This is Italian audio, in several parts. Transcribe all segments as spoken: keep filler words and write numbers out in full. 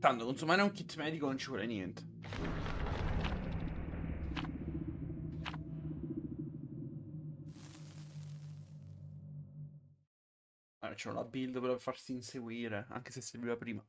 Tanto consumare un kit medico non ci vuole niente. Allora, c'è la build per farsi inseguire, anche se serviva prima.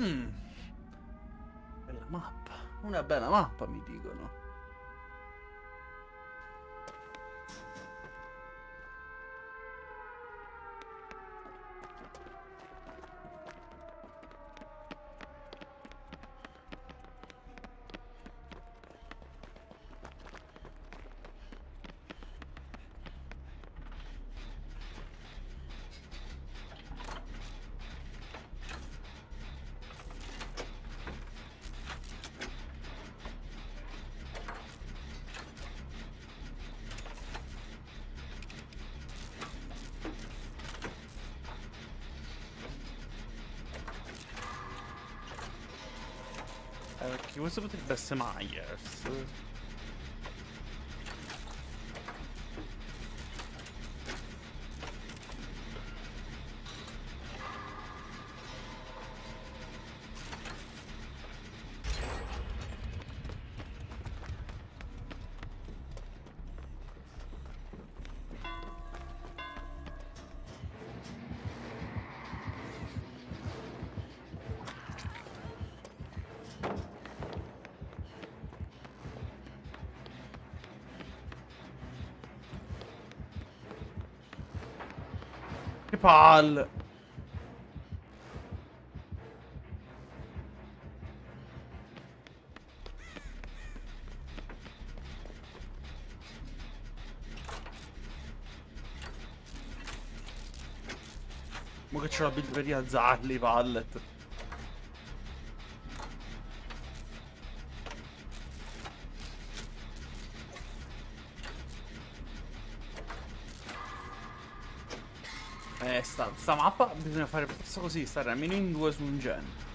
Mm. Bella mappa, una bella mappa mi dicono. Questo potrebbe essere Myers. Palle. Ma che c'è la build per rialzarli i pallet. Sta, sta mappa bisogna fare questo così, stare almeno in due su un gen.